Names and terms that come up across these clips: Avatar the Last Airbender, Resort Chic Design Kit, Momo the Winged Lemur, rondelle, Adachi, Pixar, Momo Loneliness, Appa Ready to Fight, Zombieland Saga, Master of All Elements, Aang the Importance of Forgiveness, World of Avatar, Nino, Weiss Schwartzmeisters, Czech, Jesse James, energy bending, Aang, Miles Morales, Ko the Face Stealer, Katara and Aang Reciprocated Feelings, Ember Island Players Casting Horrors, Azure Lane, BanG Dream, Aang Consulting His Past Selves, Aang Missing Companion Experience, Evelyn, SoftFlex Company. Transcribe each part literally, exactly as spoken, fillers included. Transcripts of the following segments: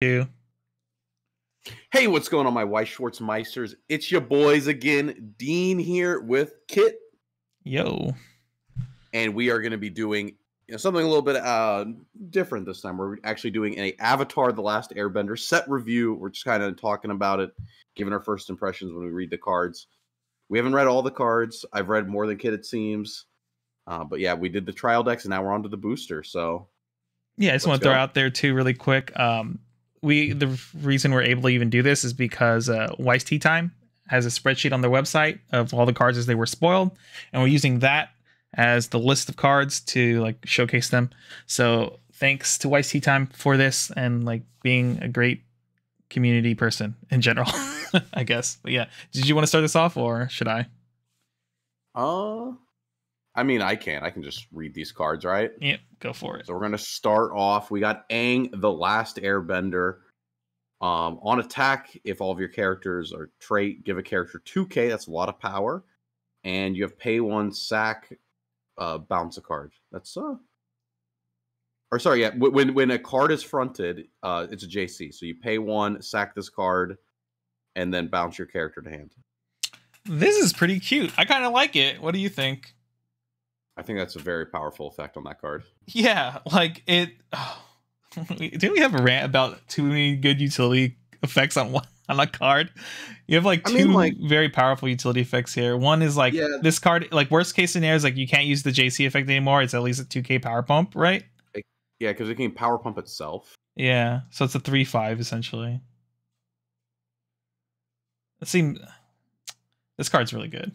Two. Hey, what's going on, my Weiss Schwartzmeisters? It's your boys again. Dean here with Kit. Yo. And we are going to be doing you know, something a little bit uh, different this time. We're actually doing an Avatar the Last Airbender set review. We're just kind of talking about it, giving our first impressions when we read the cards. We haven't read all the cards. I've read more than Kit, it seems. Uh, but yeah, we did the trial decks, and now we're on to the booster. So yeah, I just want to throw out there, too, really quick. Um We the reason we're able to even do this is because uh, Weiss Tea Time has a spreadsheet on their website of all the cards as they were spoiled, and we're using that as the list of cards to like showcase them. So thanks to Weiss Tea Time for this and like being a great community person in general, I guess. But yeah, did you want to start this off, or should I? Uh, I mean, I can. I can just read these cards, right? Yep. Go for it. So we're going to start off. We got Aang, the Last Airbender. Um, on attack, if all of your characters are trait, give a character two K. That's a lot of power. And you have pay one, sack, uh, bounce a card. That's... Uh, or sorry, yeah. When, when a card is fronted, uh, it's a J C. So you pay one, sack this card, and then bounce your character to hand. This is pretty cute. I kind of like it. What do you think? I think that's a very powerful effect on that card. Yeah, like it. Oh, didn't we have a rant about too many good utility effects on one on a card? You have like I two mean, like, very powerful utility effects here. One is like yeah. this card, like worst case scenario is like you can't use the J C effect anymore. It's at least a two K power pump, right? It, yeah, because it can power pump itself. Yeah, so it's a three five essentially. It seems this card's really good.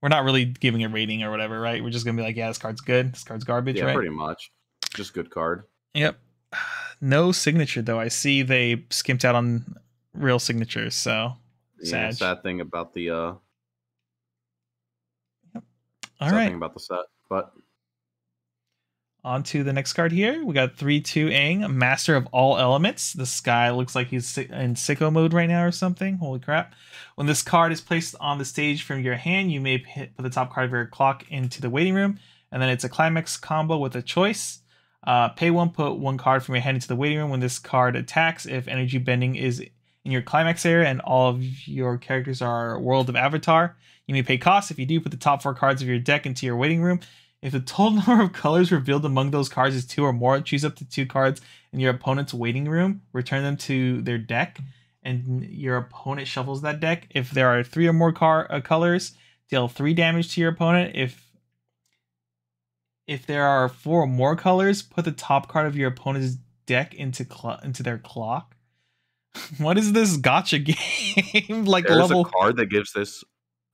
We're not really giving it rating or whatever, right? We're just going to be like, yeah, this card's good. This card's garbage, yeah, right? Yeah, pretty much. Just good card. Yep. No signature, though. I see they skimped out on real signatures, so yeah, sad. Sad thing about the... Uh, yep. All sad right. thing about the set, but... On to the next card here. We got three two Aang, Master of All Elements. This guy looks like he's in sicko mode right now or something. Holy crap. When this card is placed on the stage from your hand, you may put the top card of your clock into the waiting room. And then it's a climax combo with a choice. Uh, pay one, put one card from your hand into the waiting room. When this card attacks, if energy bending is in your climax area and all of your characters are World of Avatar, you may pay costs. If you do, put the top four cards of your deck into your waiting room. If the total number of colors revealed among those cards is two or more, choose up to two cards in your opponent's waiting room, return them to their deck, and your opponent shuffles that deck. If there are three or more car uh, colors, deal three damage to your opponent. If if there are four or more colors, put the top card of your opponent's deck into into their clock. What is this gacha game? like There's level a card that gives this.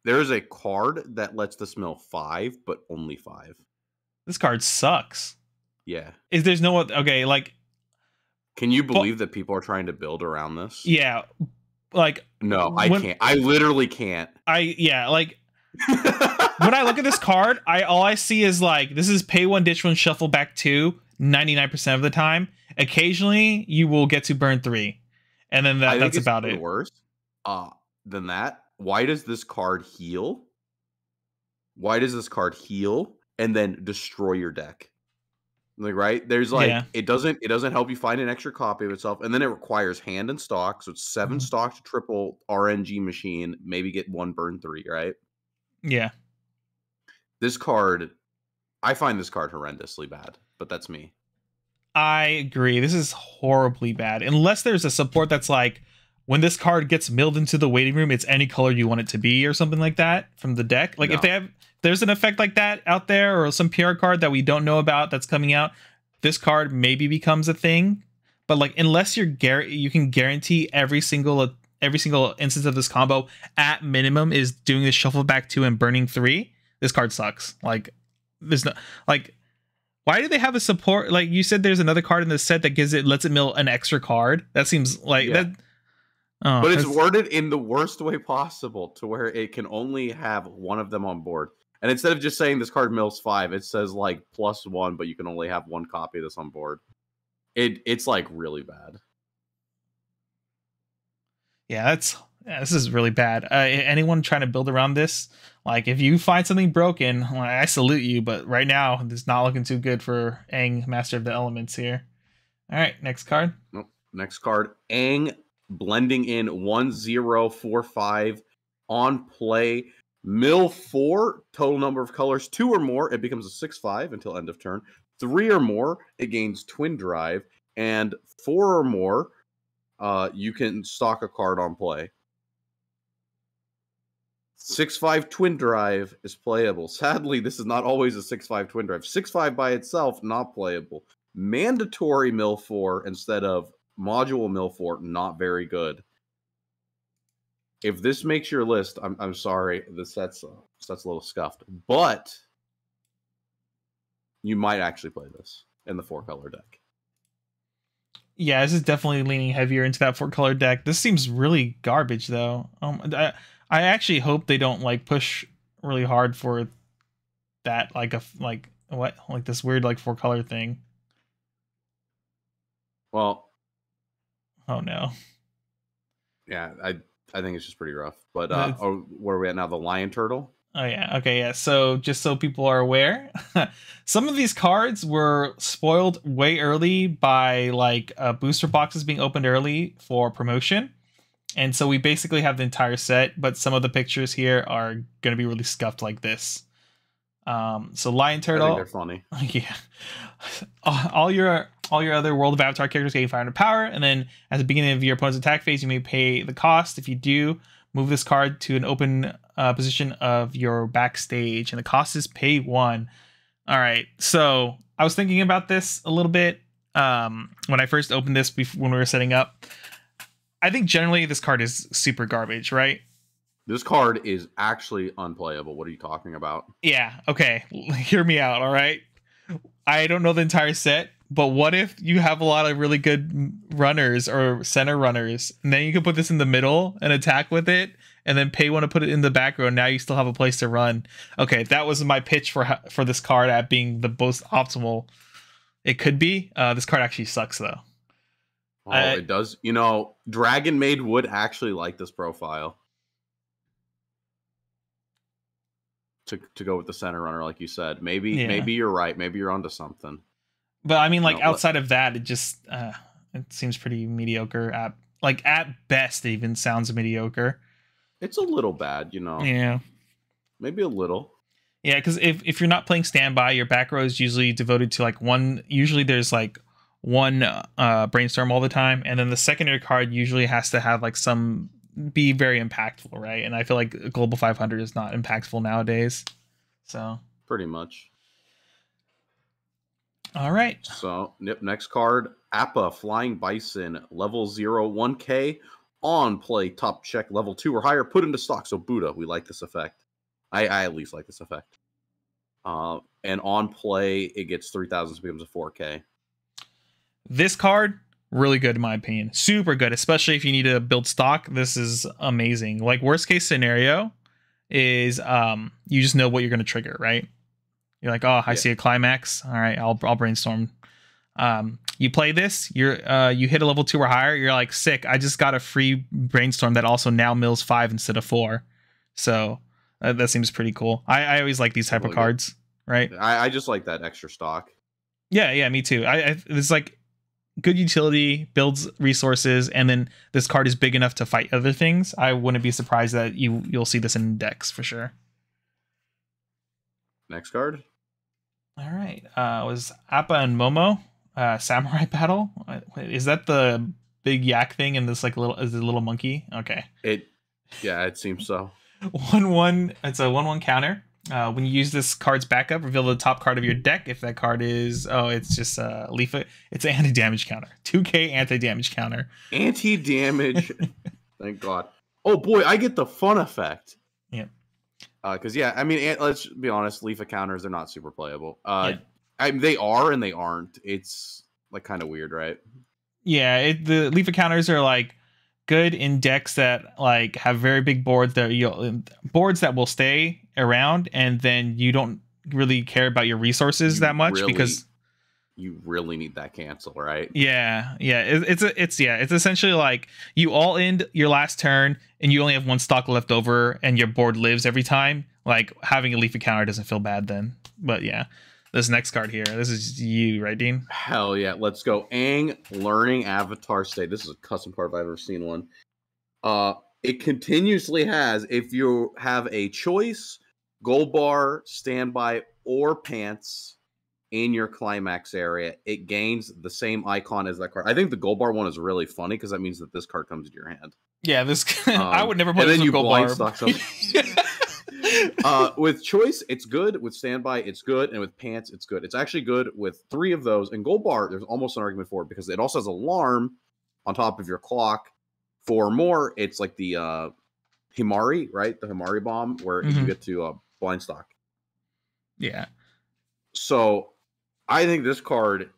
There is a card that lets this mill five, but only five. This card sucks. Yeah. Is there's no okay, like can you believe that people are trying to build around this? Yeah. Like no, I when, can't. I literally can't. I yeah, like when I look at this card, I all I see is like this is pay one, ditch one, shuffle back two, ninety-nine percent of the time. Occasionally you will get to burn three. And then that, I that's think it's about it. Worse uh than that. Why does this card heal? Why does this card heal and then destroy your deck? Like, right? There's like yeah. it doesn't it doesn't help you find an extra copy of itself, and then it requires hand and stock, so it's seven mm-hmm. stock to triple R N G machine, maybe get one burn three, right? Yeah. This card, I find this card horrendously bad, but that's me. I agree. This is horribly bad. Unless there's a support that's like, when this card gets milled into the waiting room, it's any color you want it to be or something like that from the deck. Like no. if they have, there's an effect like that out there or some P R card that we don't know about that's coming out. This card maybe becomes a thing, but like unless you're gar you can guarantee every single every single instance of this combo at minimum is doing the shuffle back two and burning three. This card sucks. Like there's no like why do they have a support? Like you said, there's another card in the set that gives it lets it mill an extra card. That seems like yeah. that. Oh, but it's worded in the worst way possible to where it can only have one of them on board. And instead of just saying this card mills five, it says like plus one, but you can only have one copy of this on board. It It's like really bad. Yeah, that's yeah, this is really bad. Uh, anyone trying to build around this, like if you find something broken, I salute you. But right now, it's not looking too good for Aang, Master of the Elements here. All right, next card. Nope. Next card, Aang blending in one zero four five on play. Mill four, total number of colors, two or more, it becomes a six five until end of turn. Three or more, it gains Twin Drive. And four or more, uh, you can stock a card on play. six five Twin Drive is playable. Sadly, this is not always a six five Twin Drive. six five by itself, not playable. Mandatory mill four instead of module mill four, not very good. If this makes your list, I'm I'm sorry, this that's uh, that's a little scuffed, but you might actually play this in the four color deck. Yeah, this is definitely leaning heavier into that four color deck. This seems really garbage though. Um, I I actually hope they don't like push really hard for that like a like what like this weird like four color thing. Well, oh no. Yeah, I. I think it's just pretty rough, but uh, oh, where are we at now? The lion turtle. Oh yeah. Okay. Yeah. So just so people are aware, some of these cards were spoiled way early by like uh, booster boxes being opened early for promotion. And so we basically have the entire set, but some of the pictures here are going to be really scuffed like this. Um, so lion turtle, I think they're funny. Yeah. All your, all your other World of Avatar characters gain five hundred power. And then at the beginning of your opponent's attack phase, you may pay the cost. If you do, move this card to an open uh, position of your backstage, and the cost is pay one. All right. So I was thinking about this a little bit. Um, when I first opened this before, when we were setting up, I think generally this card is super garbage, right? This card is actually unplayable. What are you talking about? Yeah. Okay. Hear me out. All right. I don't know the entire set, but what if you have a lot of really good runners or center runners, and then you can put this in the middle and attack with it, and then pay one to put it in the back row. Now you still have a place to run. Okay. That was my pitch for, for this card at being the most optimal it could be. Uh, this card actually sucks though. Oh, uh, it does. You know, Dragon Maid would actually like this profile. To, to go with the center runner, like you said, maybe yeah. maybe you're right. Maybe you're onto something. But I mean, like you know, outside of that, it just uh, it seems pretty mediocre. At like at best, it even sounds mediocre. It's a little bad, you know. Yeah, maybe a little. Yeah, because if if you're not playing standby, your back row is usually devoted to like one. Usually, there's like one uh, brainstorm all the time, and then the secondary card usually has to have like some. Be very impactful, right? And I feel like Global five hundred is not impactful nowadays. So pretty much. All right. So next card, Appa Flying Bison, level zero, one K on play, top check, level two or higher, put into stock. So Buddha, we like this effect. I, I at least like this effect. Uh, and on play, it gets three thousand, so it becomes a four K. This card. Really good in my opinion. Super good, especially if you need to build stock. This is amazing. Like worst case scenario is um you just know what you're going to trigger, right? You're like, oh, I yeah. see a climax. All right, I'll I'll brainstorm. Um, you play this. You're uh you hit a level two or higher. You're like sick. I just got a free brainstorm that also now mills five instead of four. So uh, that seems pretty cool. I I always like these type really of cards, good. Right? I I just like that extra stock. Yeah, yeah, me too. I, I it's like. Good utility, builds resources, and then this card is big enough to fight other things. I wouldn't be surprised that you you'll see this in decks for sure. Next card. All right, uh, was Appa and Momo uh, samurai battle? Is that the big yak thing and this like little is the little monkey? Okay. It yeah, it seems so. one one. It's a one one counter. Uh, when you use this card's backup, reveal the top card of your deck. If that card is, oh, it's just uh, leaf it. It's an anti-damage counter. two K anti-damage counter. Anti-damage. Thank God. Oh, boy, I get the fun effect. Yeah. Because, uh, yeah, I mean, let's be honest. Leaf of counters, they're not super playable. Uh, yeah. I mean, they are and they aren't. It's like kind of weird, right? Yeah, it, the leaf of counters are like good in decks that like have very big boards that you boards that will stay around, and then you don't really care about your resources you that much really, because you really need that cancel, right? Yeah, yeah. It, it's a, it's yeah. It's essentially like you all end your last turn, and you only have one stock left over, and your board lives every time. Like having a leafy counter doesn't feel bad then, but yeah. this next card here. This is you, right, Dean? Hell yeah. Let's go. Aang Learning Avatar State. This is a custom card if I've ever seen one. Uh, it continuously has, if you have a choice, gold bar, standby, or pants in your climax area, it gains the same icon as that card. I think the gold bar one is really funny because that means that this card comes to your hand. Yeah, this um, I would never put this on gold bar. Uh, with choice, it's good. With standby, it's good. And with pants, it's good. It's actually good with three of those. And gold bar, there's almost an argument for it because it also has alarm on top of your clock. For more, it's like the uh, Himari, right? The Himari bomb where mm-hmm. you get to uh, blind stock. Yeah. So I think this card,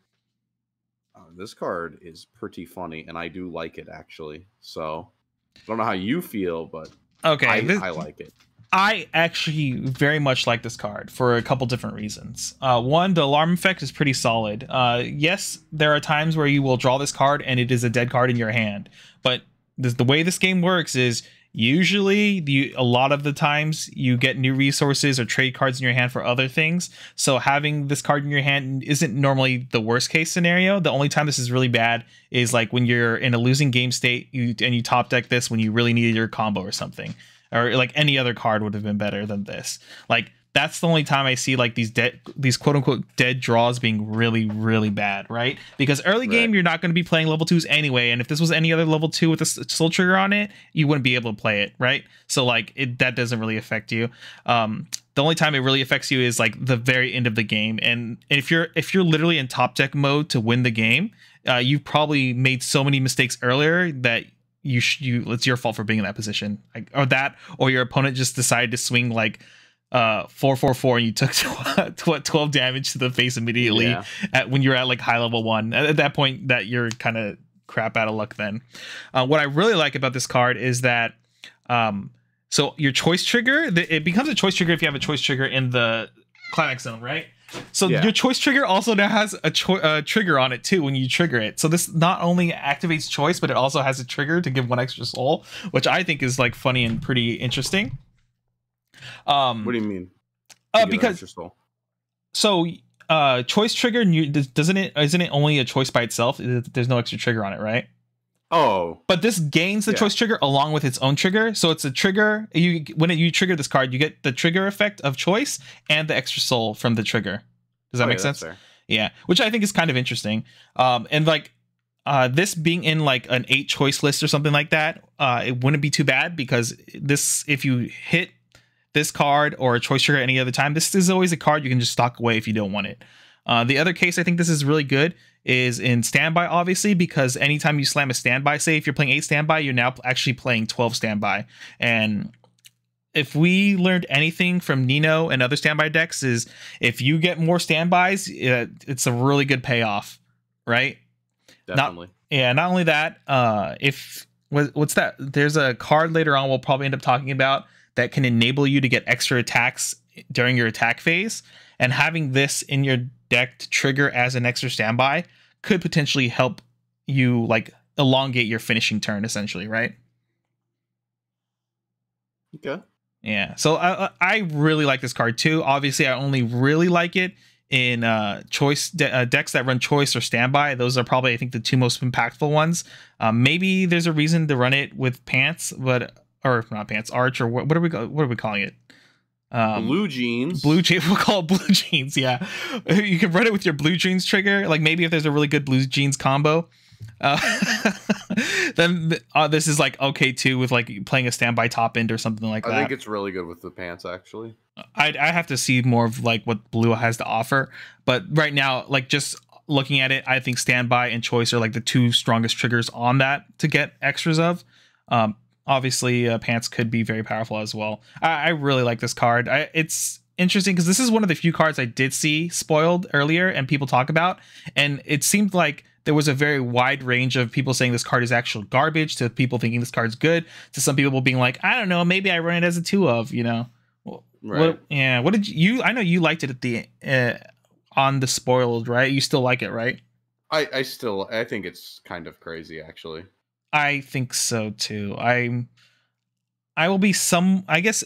uh, this card is pretty funny, and I do like it, actually. So I don't know how you feel, but okay, I, this, I like it. I actually very much like this card for a couple different reasons. Uh, one, the alarm effect is pretty solid. Uh, yes, there are times where you will draw this card, and it is a dead card in your hand. But this, the way this game works is usually you, a lot of the times you get new resources or trade cards in your hand for other things. So having this card in your hand isn't normally the worst case scenario. The only time this is really bad is like when you're in a losing game state you, and you top deck this when you really needed your combo or something, or like any other card would have been better than this. Like that's the only time I see like these dead, these quote unquote dead draws being really, really bad. Right. Because early right. game, you're not going to be playing level twos anyway. And if this was any other level two with a soul trigger on it, you wouldn't be able to play it. Right. So like it, that doesn't really affect you. Um, the only time it really affects you is like the very end of the game. And if you're if you're literally in top deck mode to win the game, uh, you've probably made so many mistakes earlier that you sh you it's your fault for being in that position, like, or that or your opponent just decided to swing like uh four four four and you took twelve damage to the face immediately yeah. at when you're at like high level one. At, at that point that you're kind of crap out of luck then. Uh, what I really like about this card is that um so your choice trigger, the, it becomes a choice trigger if you have a choice trigger in the climax zone, right? So yeah. your choice trigger also now has a uh, trigger on it too when you trigger it. So this not only activates choice, but it also has a trigger to give one extra soul, which I think is like funny and pretty interesting. Um, what do you mean? Uh, because soul? so uh, choice trigger doesn't it isn't it only a choice by itself? There's no extra trigger on it, right? Oh, but this gains the yeah. choice trigger along with its own trigger. So it's a trigger. You when you trigger this card, you get the trigger effect of choice and the extra soul from the trigger. Does that oh, make yeah, sense? Fair. Yeah, which I think is kind of interesting. Um, and like uh, this being in like an eight choice list or something like that, uh, it wouldn't be too bad because this if you hit this card or a choice trigger any other time, this is always a card you can just stock away if you don't want it. Uh, the other case I think this is really good is in standby, obviously, because anytime you slam a standby, say if you're playing eight standby, you're now actually playing twelve standby. And if we learned anything from Nino and other standby decks is if you get more standbys, it's a really good payoff, right? Definitely. Not, yeah. Not only that, uh, if what's that? There's a card later on we'll probably end up talking about that can enable you to get extra attacks during your attack phase, and having this in your deck to trigger as an extra standby could potentially help you like elongate your finishing turn essentially, right? Okay. Yeah. So I, I really like this card too. Obviously I only really like it in uh, choice de uh, decks that run choice or standby. Those are probably I think the two most impactful ones. Uh, maybe there's a reason to run it with pants, but or not pants, arch or what, what are we what are we calling it? Um, blue jeans blue jeans we'll call it blue jeans. Yeah, you can run it with your blue jeans trigger, like maybe if there's a really good blue jeans combo, uh, then uh, this is like okay too with like playing a standby top end or something like that. I think it's really good with the pants actually. I'd, I have to see more of like what blue has to offer, but right now like just looking at it, I think standby and choice are like the two strongest triggers on that to get extras of. um Obviously, uh, pants could be very powerful as well. I, I really like this card. I, it's interesting because this is one of the few cards I did see spoiled earlier and people talk about. And it seemed like there was a very wide range of people saying this card is actual garbage to people thinking this card's good to some people being like, I don't know, maybe I run it as a two of, you know. Right. What, yeah. What did you I know you liked it at the uh, on the spoiled, right? You still like it, right? I, I still I think it's kind of crazy, actually. I think so too. I'm I will be some I guess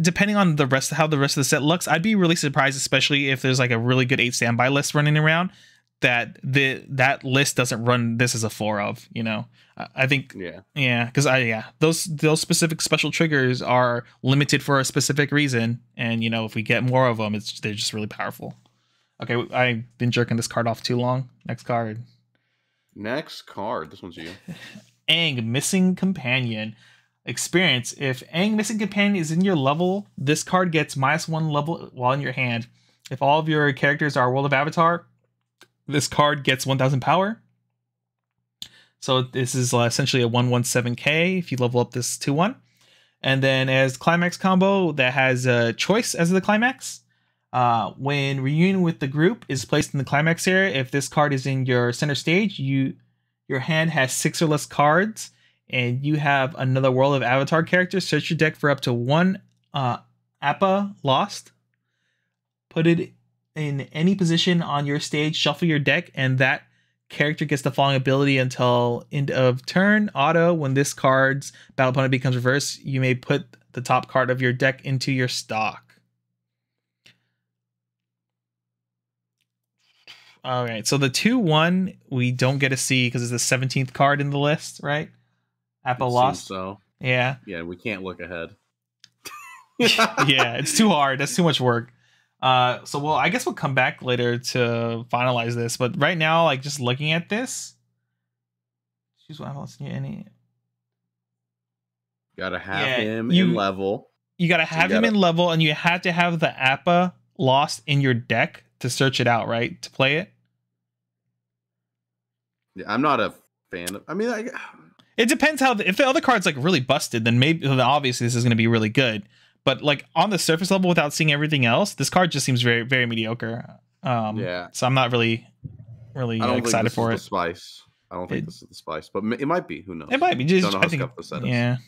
depending on the rest of how the rest of the set looks, I'd be really surprised, especially if there's like a really good eight standby list running around, that the that list doesn't run this as a four of, you know. I think yeah yeah because I yeah those those specific special triggers are limited for a specific reason, and you know, if we get more of them, it's they're just really powerful. Okay, I've been jerking this card off too long. Next card. Next card. This one's you. Aang Missing Companion Experience. If Aang Missing Companion is in your level, this card gets minus one level while in your hand. If all of your characters are World of Avatar, this card gets one thousand power. So this is essentially a one one seven K if you level up this two one. And then as climax combo, that has a choice as the climax. Uh, when Reunion with the Group is placed in the climax area, if this card is in your center stage, you your hand has six or less cards, and you have another World of Avatar character, search your deck for up to one uh, Appa Lost. Put it in any position on your stage, shuffle your deck, and that character gets the following ability until end of turn. Auto, when this card's battle opponent becomes reversed, you may put the top card of your deck into your stock. All right, so the two one we don't get to see because it's the seventeenth card in the list, right? Appa Lost. So yeah, yeah, we can't look ahead. Yeah, it's too hard. That's too much work. Uh, so well, I guess we'll come back later to finalize this. But right now, like just looking at this, choose what else you any. Gotta have yeah, him you, in level. You gotta have so you him gotta... in level, and you have to have the Appa Lost in your deck to search it out, right? To play it? Yeah, I'm not a fan of... I mean, I... It depends how... The, if the other card's, like, really busted, then maybe... Then obviously, this is going to be really good. But, like, on the surface level, without seeing everything else, this card just seems very, very mediocre. Um, yeah. So I'm not really, really I don't excited think this for is it. The spice. I don't think it, this is the spice. But it might be. Who knows? It might be. Just, don't know how I think, the set is. Yeah.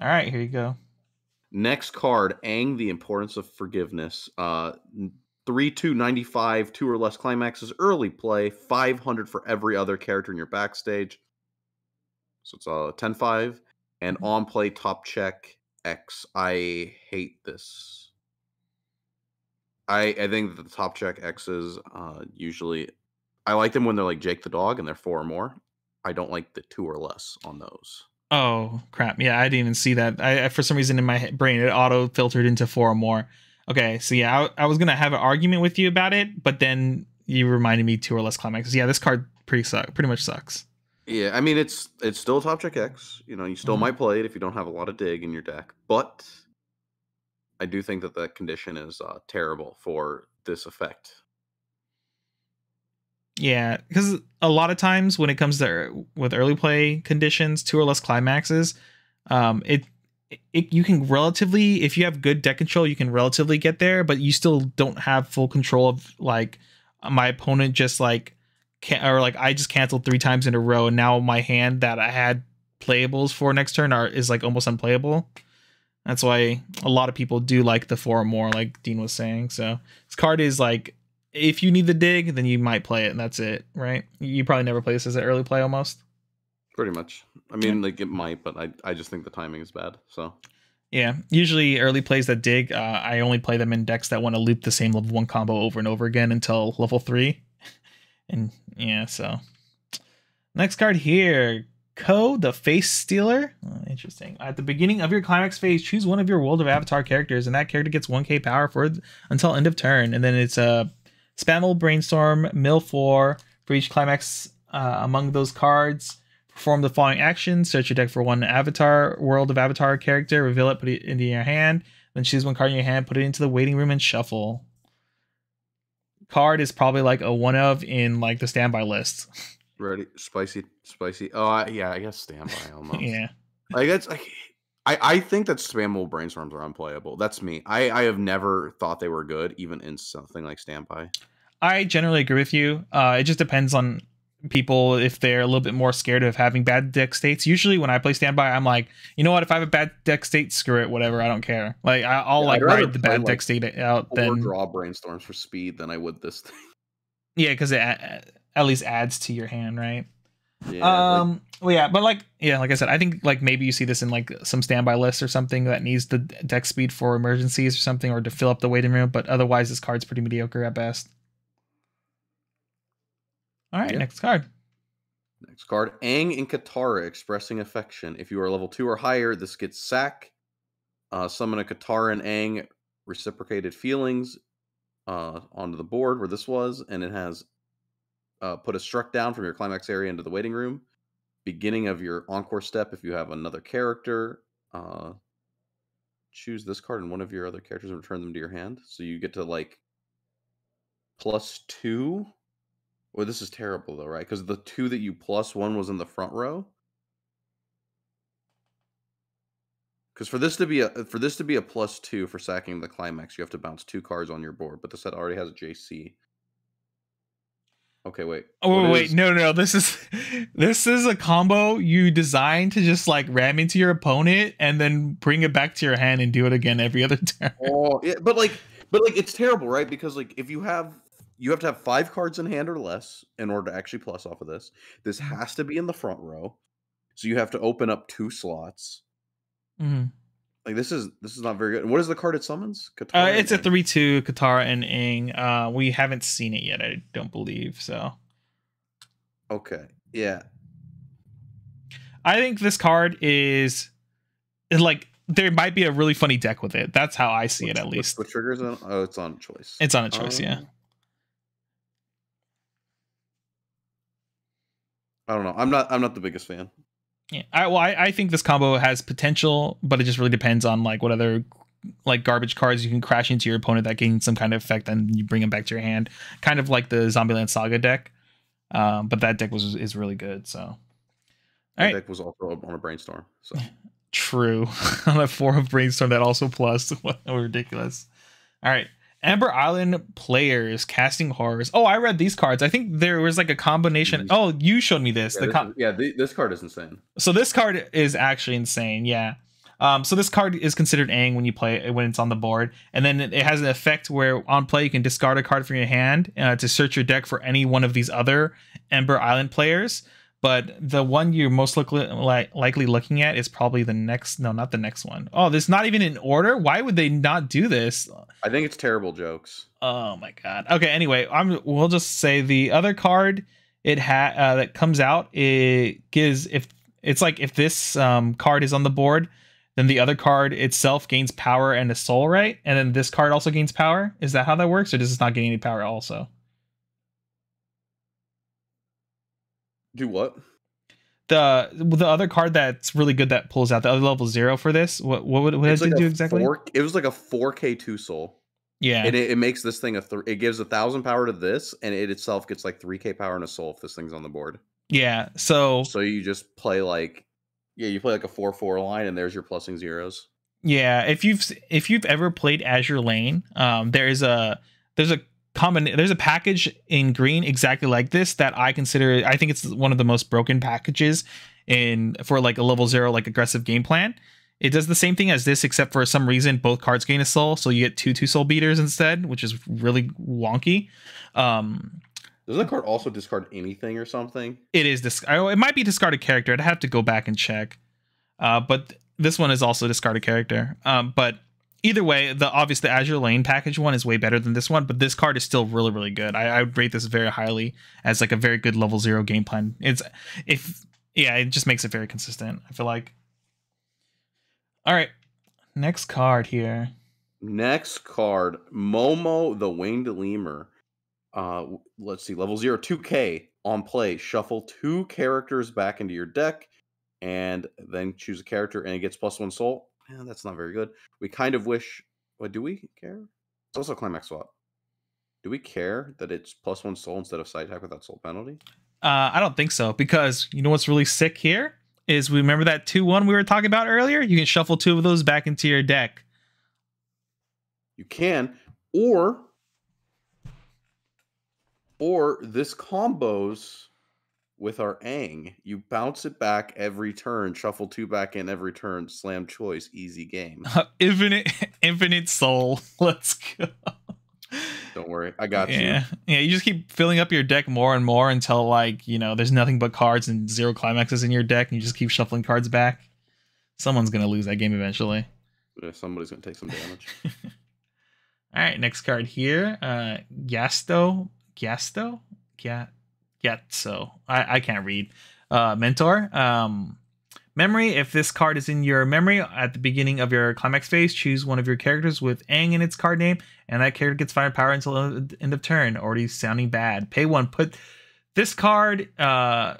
All right, here you go. Next card, Aang, the Importance of Forgiveness. Uh... three two ninety-five, two or less climaxes, early play, five hundred for every other character in your backstage. So it's uh, ten five. And on play, top check, X. I hate this. I I think that the top check X's uh, usually... I like them when they're like Jake the Dog and they're four or more. I don't like the two or less on those. Oh, crap. Yeah, I didn't even see that. I, I for some reason in my brain, it auto-filtered into four or more. Okay, so yeah, I, I was going to have an argument with you about it, but then you reminded me two or less climaxes. Yeah, this card pretty suck, pretty much sucks. Yeah, I mean, it's it's still top check X. You know, you still mm-hmm. might play it if you don't have a lot of dig in your deck, but I do think that that condition is uh, terrible for this effect. Yeah, because a lot of times when it comes to with early play conditions, two or less climaxes, um, it... It, you can relatively, if you have good deck control, you can relatively get there, but you still don't have full control of like my opponent just like can or like I just canceled three times in a row, and now my hand that I had playables for next turn are is like almost unplayable. That's why a lot of people do like the four or more, like Dean was saying. So this card is like if you need the dig, then you might play it, and that's it, right? You probably never play this as an early play almost. Pretty much. I mean, like it might, but I I just think the timing is bad. So yeah, usually early plays that dig, uh, I only play them in decks that want to loop the same level one combo over and over again until level three. And yeah, so next card here, Ko the Face Stealer. Oh, interesting. At the beginning of your climax phase, choose one of your World of Avatar characters, and that character gets one K power for until end of turn. And then it's a uh, spammable brainstorm mill four for each climax uh, among those cards. Perform the following actions. Search your deck for one Avatar, World of Avatar character. Reveal it, put it into your hand. Then choose one card in your hand, put it into the waiting room, and shuffle. Card is probably like a one of in like the standby list. Ready? Spicy, spicy. Oh, I, yeah, I guess standby almost. Yeah. Like that's like, I, I think that spammable brainstorms are unplayable. That's me. I, I have never thought they were good, even in something like standby. I generally agree with you. Uh, it just depends on people if they're a little bit more scared of having bad deck states. Usually when I play standby, I'm like, you know what, if I have a bad deck state, screw it, whatever, I don't care. Like I'll yeah, like ride the bad like deck state out or then draw brainstorms for speed than I would this thing. Yeah, because it at least adds to your hand, right? Yeah, um, like, well, yeah, but like, yeah, like I said, I think like maybe you see this in like some standby lists or something that needs the deck speed for emergencies or something, or to fill up the waiting room. But otherwise, this card's pretty mediocre at best. All right, yeah. Next card. Next card, Aang and Katara Expressing Affection. If you are level two or higher, this gets sack. Uh, summon a Katara and Aang Reciprocated Feelings uh, onto the board where this was, and it has uh, put a struck down from your climax area into the waiting room. Beginning of your encore step, if you have another character, uh, choose this card and one of your other characters and return them to your hand. So you get to like plus two. Well, this is terrible though, right? Because the two that you plus one was in the front row. Because for this to be a for this to be a plus two for sacking the climax, you have to bounce two cards on your board. But the set already has a J C. Okay, wait. Oh wait, is... no, no, this is this is a combo you design to just like ram into your opponent and then bring it back to your hand and do it again every other turn. Oh, yeah, but like, but like, it's terrible, right? Because like, if you have. You have to have five cards in hand or less in order to actually plus off of this. This has to be in the front row, so you have to open up two slots. Mm-hmm. Like this is this is not very good. What is the card it summons? Katara. Uh, it's a three two Katara and Aang. Uh, we haven't seen it yet, I don't believe. So, okay, yeah. I think this card is like there might be a really funny deck with it. That's how I see what, it at what, least. What triggers it? Oh, it's on choice. It's on a choice. Um, yeah. I don't know. I'm not. I'm not the biggest fan. Yeah. I, well, I, I think this combo has potential, but it just really depends on like what other like garbage cards you can crash into your opponent that gain some kind of effect, and you bring them back to your hand. Kind of like the Zombieland Saga deck, um, but that deck was is really good. So, all that right. Deck was also on a brainstorm. So true. On a four of brainstorm that also plus. What ridiculous. All right. Ember Island Players Casting Horrors. Oh, I read these cards. I think there was like a combination. Oh, you showed me this. Yeah, the this, is, yeah th this card is insane. So this card is actually insane. Yeah. Um, so this card is considered Aang when you play when it's on the board, and then it has an effect where on play you can discard a card from your hand uh, to search your deck for any one of these other Ember Island players. But the one you're most likely li likely looking at is probably the next. No, not the next one. Oh, this is not even in order. Why would they not do this? I think it's terrible jokes. Oh my god. Okay. Anyway, I'm. We'll just say the other card it ha uh, that comes out. It gives if it's like if this um, card is on the board, then the other card itself gains power and a soul, right? And then this card also gains power. Is that how that works, or does this not gain any power also? Do what? The the other card that's really good that pulls out the other level zero for this. What what would what does like it do exactly? Four, it was like a four K two soul. Yeah, and it, it makes this thing a th it gives a thousand power to this, and it itself gets like three K power and a soul if this thing's on the board. Yeah, so so you just play like yeah you play like a four four line, and there's your plusing zeros. Yeah, if you've if you've ever played Azure Lane, um, there is a there's a Common, there's a package in green exactly like this that I consider. I think it's one of the most broken packages in for like a level zero, like aggressive game plan. It does the same thing as this, except for some reason both cards gain a soul, so you get two two soul beaters instead, which is really wonky. Um, does that card also discard anything or something? It is this. It might be discarded character. I'd have to go back and check. Uh, but this one is also discarded character. Um, but. Either way, the obvious the Azure Lane package one is way better than this one, but this card is still really, really good. I, I would rate this very highly as like a very good level zero game plan. It's if yeah, it just makes it very consistent, I feel like. All right. Next card here. Next card, Momo the Winged Lemur. Uh let's see, level zero, two K on play. Shuffle two characters back into your deck and then choose a character and it gets plus one soul. Yeah, that's not very good. We kind of wish. What do we care? It's also a climax swap. Do we care that it's plus one soul instead of side attack without soul penalty? Uh, I don't think so, because you know what's really sick here is we remember that two one we were talking about earlier. You can shuffle two of those back into your deck. You can, or or this combos with our Aang. You bounce it back every turn, shuffle two back in every turn, slam choice, easy game. Uh, infinite infinite soul. Let's go. Don't worry, I got you. Yeah, yeah. You just keep filling up your deck more and more until, like, you know, there's nothing but cards and zero climaxes in your deck, and you just keep shuffling cards back. Someone's gonna lose that game eventually. Yeah, somebody's gonna take some damage. All right, next card here. Uh, Gasto, Gasto, Gat, Gatso. I I can't read. Uh, mentor. Um. Memory, if this card is in your memory at the beginning of your climax phase, choose one of your characters with Aang in its card name, and that character gets five power until the end of turn. Already sounding bad. Pay one. Put this card, uh,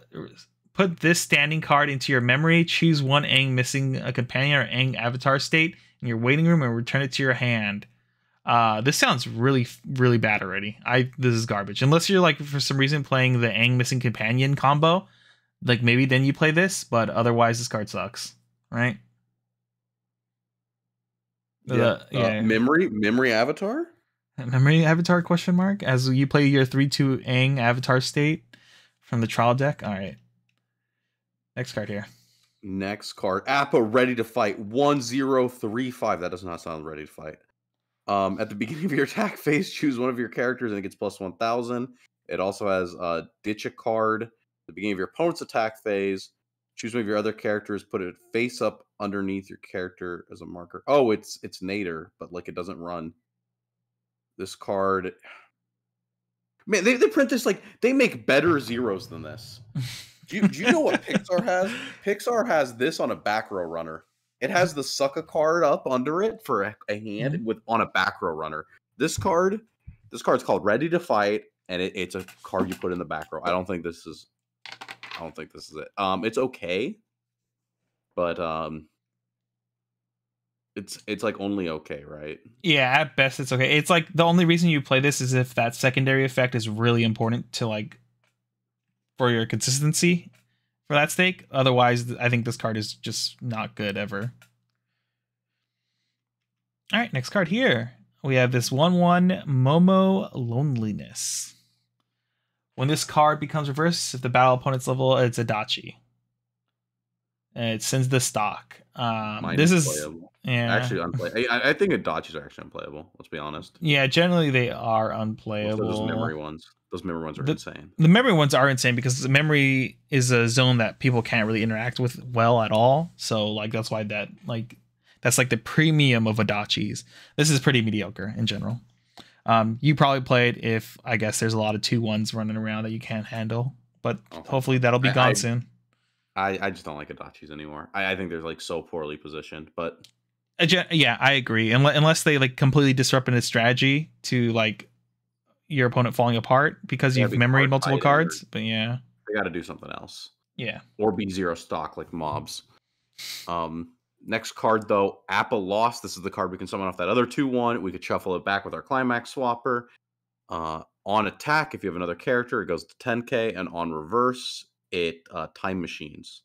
put this standing card into your memory. Choose one Aang Missing a Companion or Aang Avatar State in your waiting room and return it to your hand. Uh, this sounds really, really bad already. I This is garbage. Unless you're, like, for some reason playing the Aang Missing Companion combo. Like, maybe then you play this, but otherwise this card sucks, right? Yeah. Uh, yeah. Uh, memory, memory avatar, memory avatar question mark as you play your three two Aang Avatar State from the trial deck. All right. Next card here. Next card, Appa Ready to Fight one zero three five. That does not sound ready to fight. Um, at the beginning of your attack phase, choose one of your characters and it gets plus one thousand. It also has uh, ditch a card. The beginning of your opponent's attack phase, choose one of your other characters, put it face up underneath your character as a marker. Oh, it's it's Nader, but like it doesn't run. This card, man, they, they print this like they make better zeros than this. Do you, do you know what Pixar has? Pixar has this on a back row runner. It has the suck a card up under it for a, a hand mm-hmm. with on a back row runner. This card, this card's called Ready to Fight, and it, it's a card you put in the back row. I don't think this is. I don't think this is it. Um, it's okay, but um, it's it's like only okay, right? Yeah, at best it's okay. It's like the only reason you play this is if that secondary effect is really important to like for your consistency for that stake. Otherwise, I think this card is just not good ever. All right, next card here we have this one one Momo Loneliness. When this card becomes reversed, if the battle opponent's level, it's Adachi. It sends the stock. Um, this is, is yeah. actually unplayable. I, I think Adachi's are actually unplayable. Let's be honest. Yeah, generally they are unplayable. Those memory ones, those memory ones are the, insane. The memory ones are insane because the memory is a zone that people can't really interact with well at all. So like that's why that like that's like the premium of Adachi's. This is pretty mediocre in general. Um, you probably play it if I guess there's a lot of two ones running around that you can't handle, but okay. Hopefully that'll be gone I, I, soon. I, I just don't like Adachi's anymore. I, I think they're like so poorly positioned, but yeah, I agree. Unless, unless they like completely disrupt its strategy to like your opponent falling apart because you've memoried multiple cards, but yeah, they got to do something else. Yeah. Or be zero stock like mobs. Um, Next card, though, Appa Lost. This is the card we can summon off that other two one. We could shuffle it back with our Climax Swapper. Uh, on attack, if you have another character, it goes to ten K. And on reverse, it uh, time machines.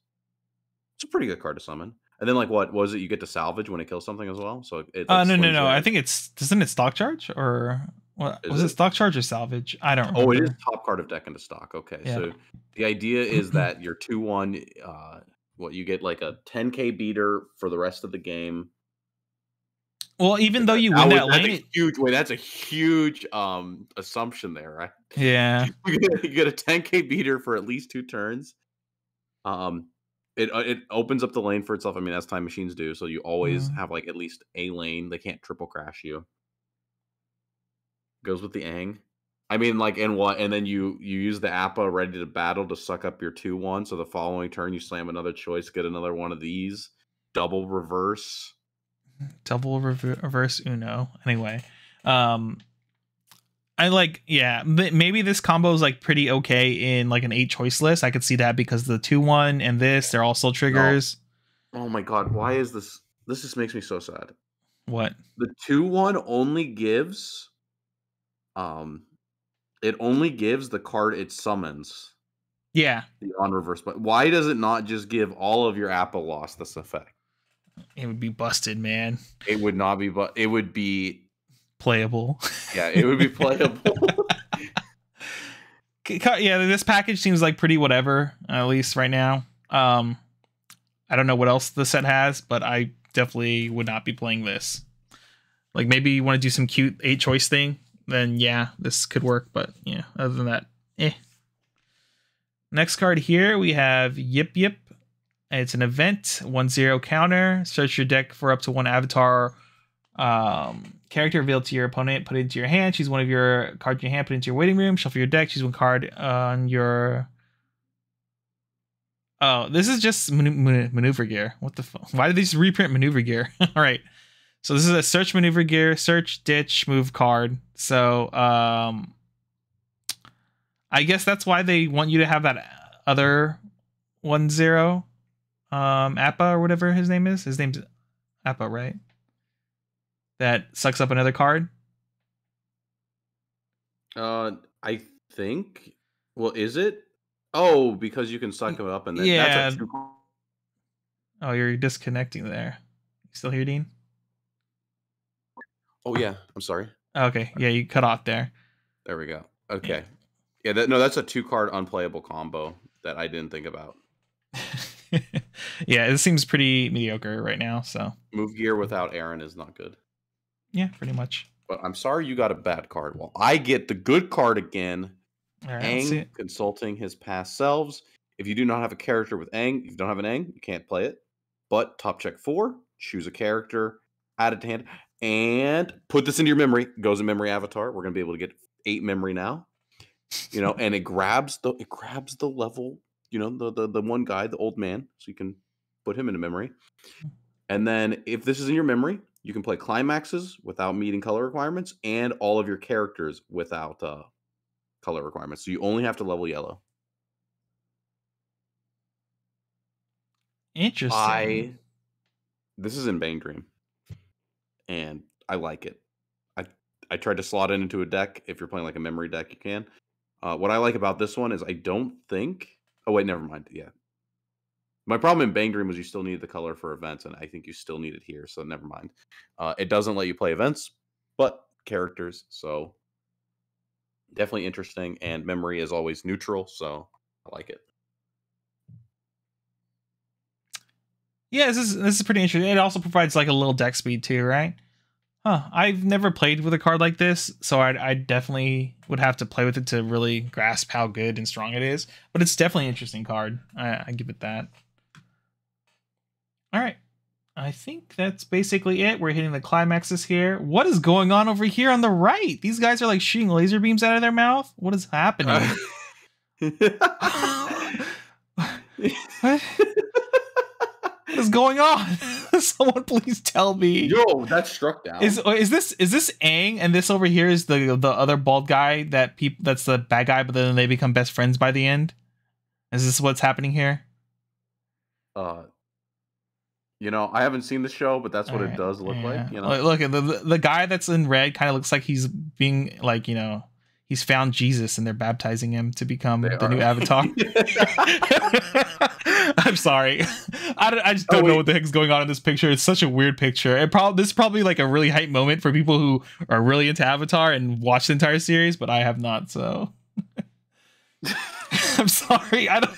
It's a pretty good card to summon. And then, like, what was it? You get to salvage when it kills something as well? So it, uh, no, no, no. Away. I think it's... Doesn't it stock charge? Or what, was it? it stock charge or salvage? I don't remember. Oh, it is top card of deck into stock. Okay, yeah. So the idea is that your two one... Uh, What you get like a ten K beater for the rest of the game. Well, even though you win that lane, huge way. That's a huge um assumption there, right? Yeah, you get a ten K beater for at least two turns. Um, it it opens up the lane for itself. I mean, as time machines do, so you always mm. have like at least a lane. They can't triple crash you. Goes with the Aang. I mean, like, and what, and then you you use the Appa Ready to Battle to suck up your two one. So the following turn, you slam another choice, get another one of these, double reverse, double rever reverse Uno. Anyway, um, I like, yeah, maybe this combo is like pretty okay in like an eight choice list. I could see that because the two one and this, they're also triggers. Oh, oh my god, why is this? This just makes me so sad. What the two one only gives, um. It only gives the card it summons. Yeah. The on reverse. But why does it not just give all of your Appa Lost this effect? It would be busted, man. It would not be, but it would be playable. Yeah, it would be playable. Yeah, this package seems like pretty whatever, at least right now. Um, I don't know what else the set has, but I definitely would not be playing this. Like maybe you want to do some cute eight choice thing. then yeah, this could work. But yeah, other than that, eh. Next card here, we have Yip Yip. It's an event, one zero counter. Search your deck for up to one avatar um, character revealed to your opponent. Put it into your hand. Choose one of your cards in your hand. Put it into your waiting room. Shuffle your deck. Choose one card on your... Oh, this is just man man maneuver gear. What the fuck? Why did they just reprint maneuver gear? All right. So this is a search maneuver gear, search, ditch, move card. So um, I guess that's why they want you to have that other one zero um, Appa or whatever his name is. His name's Appa, right? That sucks up another card. Uh, I think. Well, is it? Oh, because you can suck it up and then yeah. That's a oh, you're disconnecting there. You still here, Dean? Oh yeah, I'm sorry. Okay, yeah, you cut off there. There we go. Okay, yeah, that, no, that's a two-card unplayable combo that I didn't think about. Yeah, it seems pretty mediocre right now. So move gear without Aaron is not good. Yeah, pretty much. But I'm sorry you got a bad card. Well, I get the good card again. Right, Aang Consulting His Past Selves. If you do not have a character with Aang, if you don't have an Aang, you can't play it. But top check four, choose a character, add it to hand, and put this into your memory. It goes in memory avatar. We're gonna be able to get eight memory now. You know, and it grabs the it grabs the level, you know, the the the one guy, the old man, so you can put him into memory. And then if this is in your memory, you can play climaxes without meeting color requirements and all of your characters without uh color requirements, so you only have to level yellow. Interesting. I, this is in BanG Dream, and I like it. I I tried to slot it into a deck. If you're playing like a memory deck, you can. Uh, what I like about this one is I don't think. Oh wait, never mind. Yeah, my problem in BanG Dream was you still needed the color for events, and I think you still need it here. So never mind. Uh, it doesn't let you play events, but characters. So. Definitely interesting, and memory is always neutral, so I like it. Yeah, this is this is pretty interesting. It also provides like a little deck speed too, right? Huh. I've never played with a card like this, so I I definitely would have to play with it to really grasp how good and strong it is. But it's definitely an interesting card. I, I give it that. All right, I think that's basically it. We're hitting the climaxes here. What is going on over here on the right? These guys are like shooting laser beams out of their mouth. What is happening? Uh, what? What is going on? Someone please tell me. Yo, that's struck down. Is is this is this Aang? And this over here is the the other bald guy that people that's the bad guy, but then they become best friends by the end. Is this what's happening here? Uh. You know, I haven't seen the show, but that's what right. It does look yeah. like. You know, look at the the guy that's in red. Kind of looks like he's being like, you know, he's found Jesus and they're baptizing him to become they the are. new Avatar. I'm sorry, I, don't, I just don't oh, know what the heck's going on in this picture. It's such a weird picture. It probably this is probably like a really hype moment for people who are really into Avatar and watch the entire series, but I have not. So I'm sorry. I don't.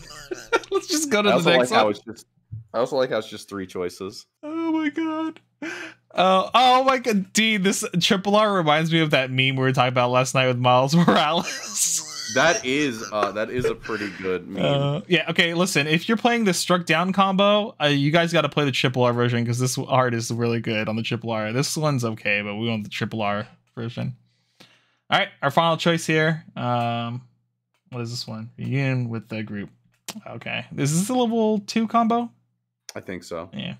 Let's just go to I the next like one. I also like how it's just three choices. Oh my god. Uh, oh my god. D, this Triple R reminds me of that meme we were talking about last night with Miles Morales. That is uh, that is a pretty good meme. Uh, yeah, okay, listen. If you're playing the struck down combo, uh, you guys got to play the Triple R version because this art is really good on the Triple R. This one's okay, but we want the Triple R version. All right, our final choice here. Um, what is this one? Reunion with the Group. Okay. Is this a level two combo? I think so. Yeah.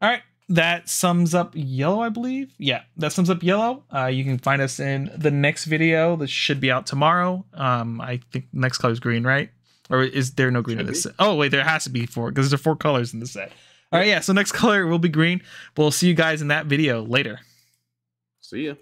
All right. That sums up yellow, I believe. Yeah, that sums up yellow. Uh, you can find us in the next video. This should be out tomorrow. Um, I think next color is green, right? Or is there no green should in this be? set? Oh, wait, there has to be four because there are four colors in the set. All right. Yeah. So next color will be green. We'll see you guys in that video later. See ya.